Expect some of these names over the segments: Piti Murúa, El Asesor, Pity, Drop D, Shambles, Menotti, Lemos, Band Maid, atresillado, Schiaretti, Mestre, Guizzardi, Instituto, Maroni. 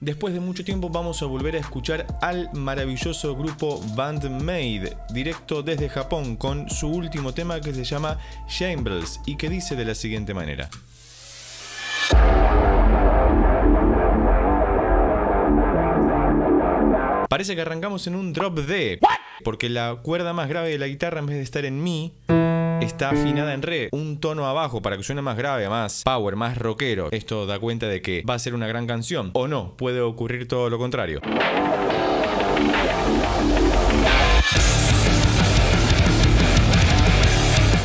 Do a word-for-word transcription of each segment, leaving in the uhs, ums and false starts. Después de mucho tiempo vamos a volver a escuchar al maravilloso grupo Band Maid, directo desde Japón, con su último tema que se llama Shambles y que dice de la siguiente manera. Parece que arrancamos en un drop D, porque la cuerda más grave de la guitarra, en vez de estar en mi, está afinada en re, un tono abajo, para que suene más grave, más power, más rockero. Esto da cuenta de que va a ser una gran canción, o no, puede ocurrir todo lo contrario.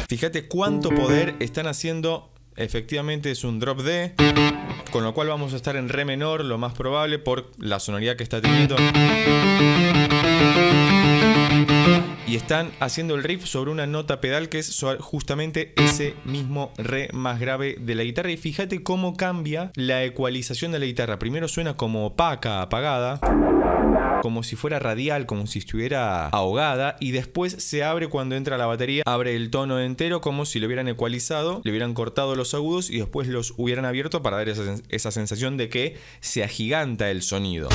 Fíjate cuánto poder están haciendo. Efectivamente es un drop D, con lo cual vamos a estar en re menor, lo más probable, por la sonoridad que está teniendo. Y están haciendo el riff sobre una nota pedal que es justamente ese mismo re más grave de la guitarra. Y fíjate cómo cambia la ecualización de la guitarra. Primero suena como opaca, apagada, como si fuera radial, como si estuviera ahogada, y después se abre cuando entra la batería, abre el tono entero como si lo hubieran ecualizado, le hubieran cortado los agudos y después los hubieran abierto para dar esa, sens- esa sensación de que se agiganta el sonido.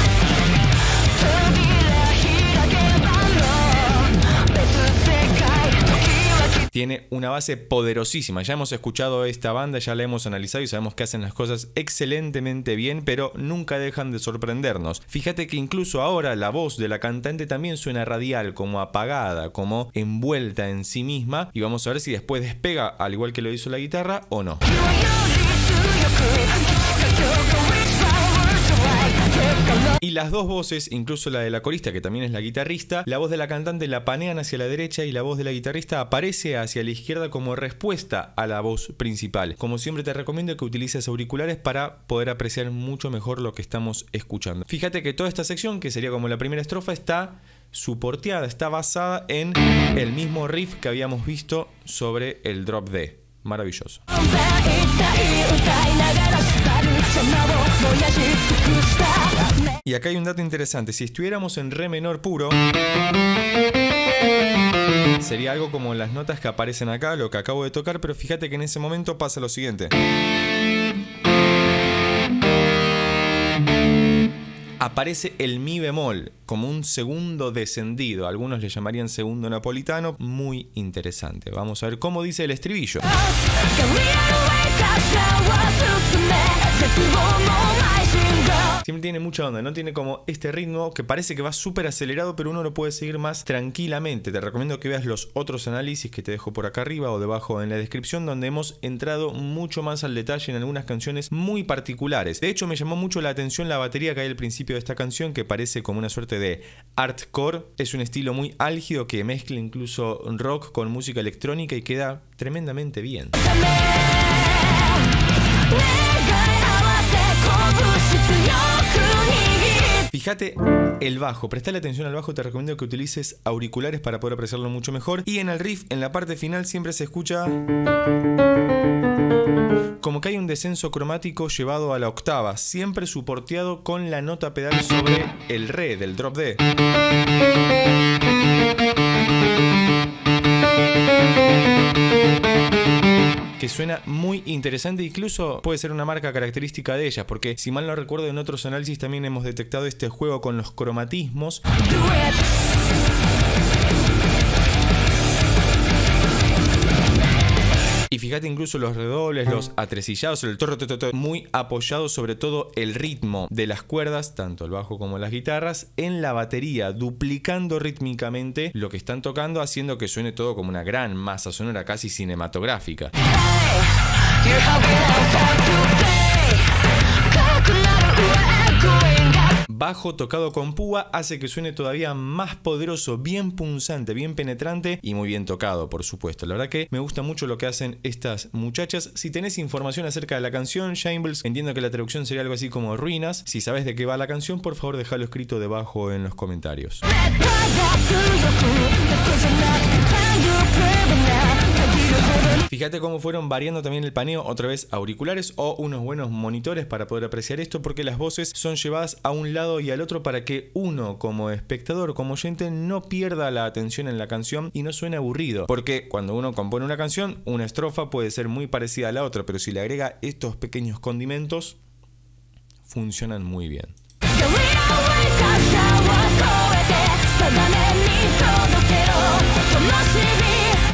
Tiene una base poderosísima. Ya hemos escuchado esta banda, ya la hemos analizado y sabemos que hacen las cosas excelentemente bien, pero nunca dejan de sorprendernos. Fíjate que incluso ahora la voz de la cantante también suena radial, como apagada, como envuelta en sí misma, y vamos a ver si después despega, al igual que lo hizo la guitarra, o no. Y las dos voces, incluso la de la corista, que también es la guitarrista, la voz de la cantante la panean hacia la derecha y la voz de la guitarrista aparece hacia la izquierda como respuesta a la voz principal. Como siempre te recomiendo que utilices auriculares para poder apreciar mucho mejor lo que estamos escuchando. Fíjate que toda esta sección, que sería como la primera estrofa, está soporteada, está basada en el mismo riff que habíamos visto sobre el drop D. Maravilloso. Y acá hay un dato interesante. Si estuviéramos en re menor puro, sería algo como las notas que aparecen acá, lo que acabo de tocar, pero fíjate que en ese momento pasa lo siguiente. Aparece el mi bemol, como un segundo descendido. Algunos le llamarían segundo napolitano. Muy interesante. Vamos a ver cómo dice el estribillo. Siempre tiene mucha onda, no tiene como este ritmo que parece que va súper acelerado, pero uno lo puede seguir más tranquilamente. Te recomiendo que veas los otros análisis que te dejo por acá arriba o debajo en la descripción, donde hemos entrado mucho más al detalle en algunas canciones muy particulares. De hecho, me llamó mucho la atención la batería que hay al principio de esta canción, que parece como una suerte de hardcore. Es un estilo muy álgido que mezcla incluso rock con música electrónica y queda tremendamente bien. Fíjate el bajo, prestale atención al bajo, te recomiendo que utilices auriculares para poder apreciarlo mucho mejor. Y en el riff, en la parte final, siempre se escucha como que hay un descenso cromático llevado a la octava, siempre soporteado con la nota pedal sobre el re del drop D. Que suena muy interesante, incluso puede ser una marca característica de ellas, porque si mal no recuerdo, en otros análisis también hemos detectado este juego con los cromatismos. Y fíjate incluso los redobles, los atresillados, el torro, muy apoyado sobre todo el ritmo de las cuerdas, tanto el bajo como las guitarras, en la batería, duplicando rítmicamente lo que están tocando, haciendo que suene todo como una gran masa sonora casi cinematográfica. Bajo tocado con púa hace que suene todavía más poderoso, bien punzante, bien penetrante y muy bien tocado, por supuesto. La verdad que me gusta mucho lo que hacen estas muchachas. Si tenés información acerca de la canción, Shambles, entiendo que la traducción sería algo así como ruinas. Si sabés de qué va la canción, por favor dejalo escrito debajo en los comentarios. Fíjate cómo fueron variando también el paneo, otra vez auriculares o unos buenos monitores para poder apreciar esto, porque las voces son llevadas a un lado y al otro para que uno como espectador, como oyente, no pierda la atención en la canción y no suene aburrido, porque cuando uno compone una canción, una estrofa puede ser muy parecida a la otra, pero si le agrega estos pequeños condimentos, funcionan muy bien.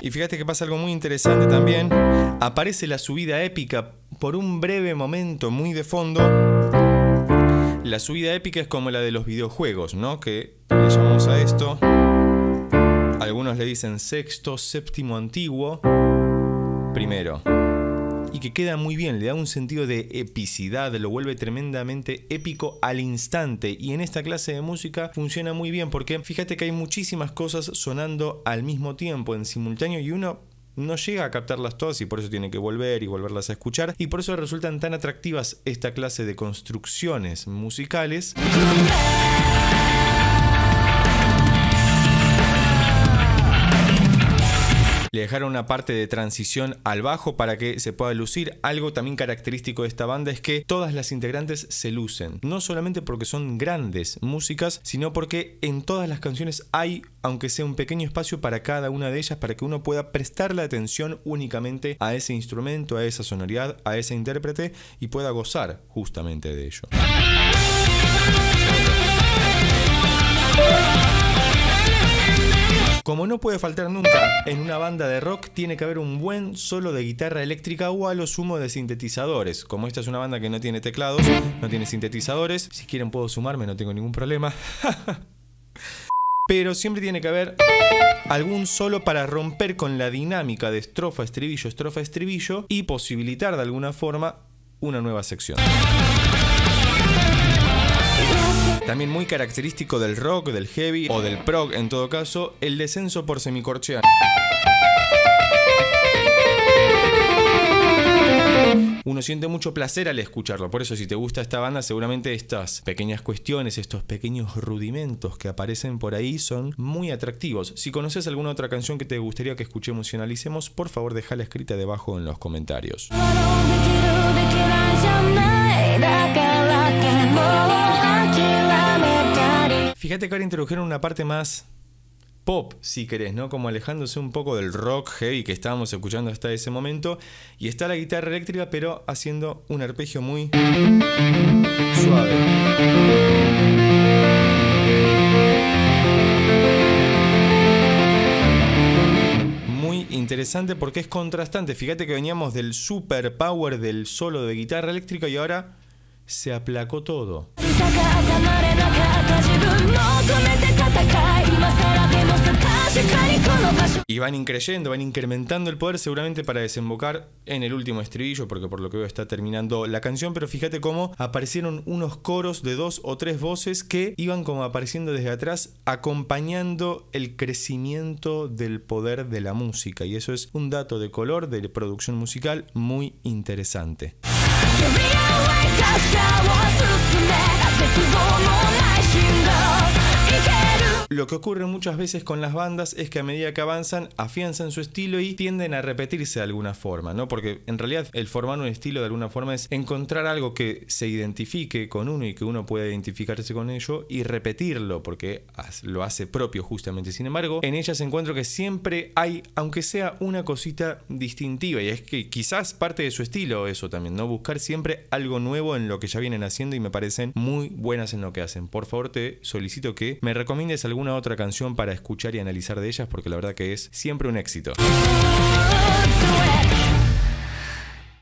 Y fíjate que pasa algo muy interesante también. Aparece la subida épica por un breve momento muy de fondo. La subida épica es como la de los videojuegos, ¿no? Que le llamamos a esto. Algunos le dicen sexto, séptimo antiguo, primero. Y que queda muy bien, le da un sentido de epicidad, lo vuelve tremendamente épico al instante. Y en esta clase de música funciona muy bien porque fíjate que hay muchísimas cosas sonando al mismo tiempo, en simultáneo, y uno no llega a captarlas todas y por eso tiene que volver y volverlas a escuchar. Y por eso resultan tan atractivas esta clase de construcciones musicales. Le dejaron una parte de transición al bajo para que se pueda lucir. Algo también característico de esta banda es que todas las integrantes se lucen. No solamente porque son grandes músicas, sino porque en todas las canciones hay, aunque sea un pequeño espacio para cada una de ellas, para que uno pueda prestarle atención únicamente a ese instrumento, a esa sonoridad, a ese intérprete y pueda gozar justamente de ello. Como no puede faltar nunca en una banda de rock, tiene que haber un buen solo de guitarra eléctrica o a lo sumo de sintetizadores. Como esta es una banda que no tiene teclados, no tiene sintetizadores, si quieren puedo sumarme, no tengo ningún problema. Pero siempre tiene que haber algún solo para romper con la dinámica de estrofa, estribillo, estrofa, estribillo y posibilitar de alguna forma una nueva sección. También muy característico del rock, del heavy o del prog en todo caso, el descenso por semicorchea. Uno siente mucho placer al escucharlo, por eso si te gusta esta banda seguramente estas pequeñas cuestiones, estos pequeños rudimentos que aparecen por ahí son muy atractivos. Si conoces alguna otra canción que te gustaría que escuchemos y analicemos, por favor dejala escrita debajo en los comentarios. Fíjate que ahora introdujeron una parte más pop, si querés, ¿no? Como alejándose un poco del rock heavy que estábamos escuchando hasta ese momento. Y está la guitarra eléctrica, pero haciendo un arpegio muy suave. Muy interesante porque es contrastante. Fíjate que veníamos del super power del solo de guitarra eléctrica y ahora se aplacó todo. Y van increyendo, van incrementando el poder seguramente para desembocar en el último estribillo, porque por lo que veo está terminando la canción, pero fíjate cómo aparecieron unos coros de dos o tres voces que iban como apareciendo desde atrás, acompañando el crecimiento del poder de la música, y eso es un dato de color de producción musical muy interesante. Lo que ocurre muchas veces con las bandas es que a medida que avanzan afianzan su estilo y tienden a repetirse de alguna forma, ¿no? Porque en realidad el formar un estilo de alguna forma es encontrar algo que se identifique con uno y que uno pueda identificarse con ello y repetirlo porque lo hace propio justamente. Sin embargo, en ellas encuentro que siempre hay, aunque sea una cosita distintiva, y es que quizás parte de su estilo eso también, ¿no? Buscar siempre algo nuevo en lo que ya vienen haciendo y me parecen muy buenas en lo que hacen. Por favor, te solicito que me recomiendes algún una otra canción para escuchar y analizar de ellas porque la verdad que es siempre un éxito.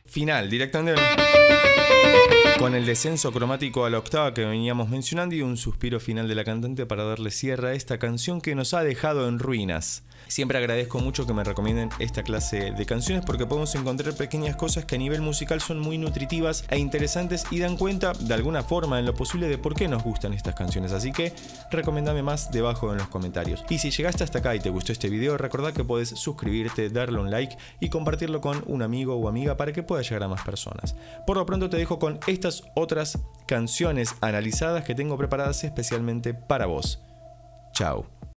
Final, directamente con el descenso cromático a la octava que veníamos mencionando y un suspiro final de la cantante para darle cierre a esta canción que nos ha dejado en ruinas. Siempre agradezco mucho que me recomienden esta clase de canciones porque podemos encontrar pequeñas cosas que a nivel musical son muy nutritivas e interesantes y dan cuenta de alguna forma en lo posible de por qué nos gustan estas canciones, así que recomendame más debajo en los comentarios. Y si llegaste hasta acá y te gustó este video, recordá que podés suscribirte, darle un like y compartirlo con un amigo o amiga para que pueda llegar a más personas. Por lo pronto te dejo con estas otras canciones analizadas que tengo preparadas especialmente para vos. Chao.